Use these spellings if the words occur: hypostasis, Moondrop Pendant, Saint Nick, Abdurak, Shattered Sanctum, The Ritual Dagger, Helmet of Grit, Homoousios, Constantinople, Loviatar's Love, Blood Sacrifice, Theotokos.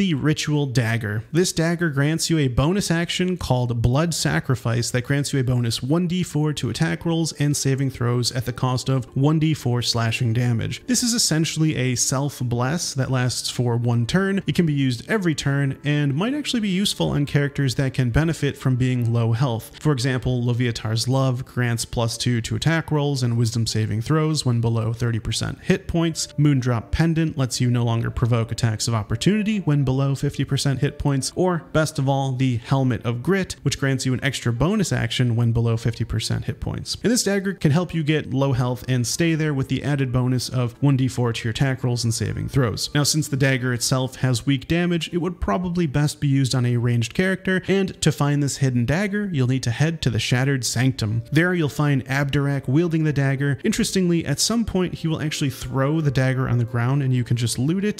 The Ritual Dagger. This dagger grants you a bonus action called Blood Sacrifice that grants you a bonus 1d4 to attack rolls and saving throws at the cost of 1d4 slashing damage. This is essentially a self-bless that lasts for one turn. It can be used every turn and might actually be useful on characters that can benefit from being low health. For example, Loviatar's Love grants +2 to attack rolls and wisdom saving throws when below 30% hit points. Moondrop Pendant lets you no longer provoke attacks of opportunity when below 50% hit points, or best of all, the Helmet of Grit, which grants you an extra bonus action when below 50% hit points. And this dagger can help you get low health and stay there with the added bonus of 1d4 to your attack rolls and saving throws. Now, since the dagger itself has weak damage, it would probably best be used on a ranged character, and to find this hidden dagger, you'll need to head to the Shattered Sanctum. There you'll find Abdurak wielding the dagger. Interestingly, at some point, he will actually throw the dagger on the ground and you can just loot it.